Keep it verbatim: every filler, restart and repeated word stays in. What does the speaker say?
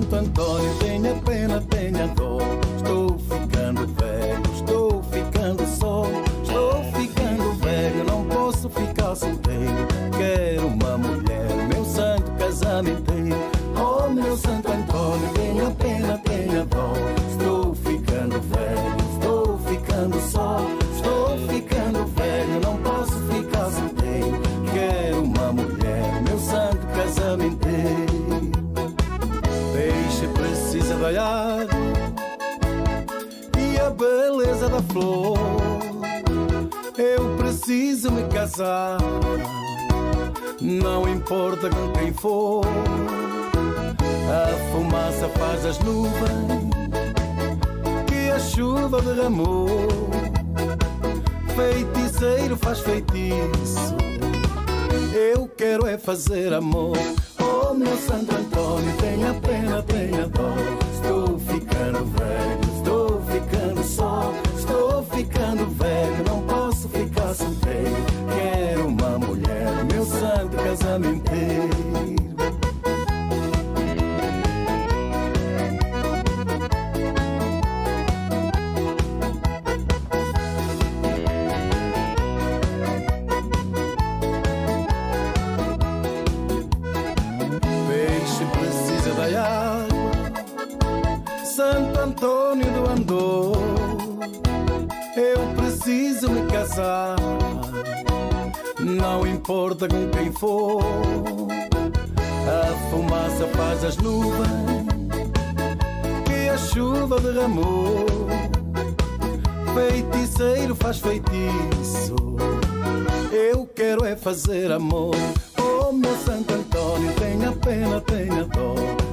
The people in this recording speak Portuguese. Santo Antônio, tenha pena, tenha dor. Estou ficando velho, estou ficando só. Estou ficando velho, não posso ficar solteiro. Quero uma mulher, meu santo casamenteiro. Oh, meu Santo Antônio, tenha pena, tenha dor. Estou ficando velho, estou ficando só. Estou ficando velho, não posso ficar solteiro. Quero uma mulher, meu santo casamenteiro. Peixe precisa vaiar e a beleza da flor. Eu preciso me casar, não importa com quem for. A fumaça faz as nuvens que a chuva derramou. Feiticeiro faz feitiço, eu quero é fazer amor. Oh, meu Santo Antônio, tenha pena, tenha dó. Estou ficando velho, estou ficando só. Estou ficando velho, não posso ficar solteiro. Quero uma mulher, meu santo casamenteiro. Santo Antônio do Andor, eu preciso me casar, não importa com quem for. A fumaça faz as nuvens que a chuva derramou. Feiticeiro faz feitiço, eu quero é fazer amor. Oh, meu Santo Antônio, tenha pena, tenha dó.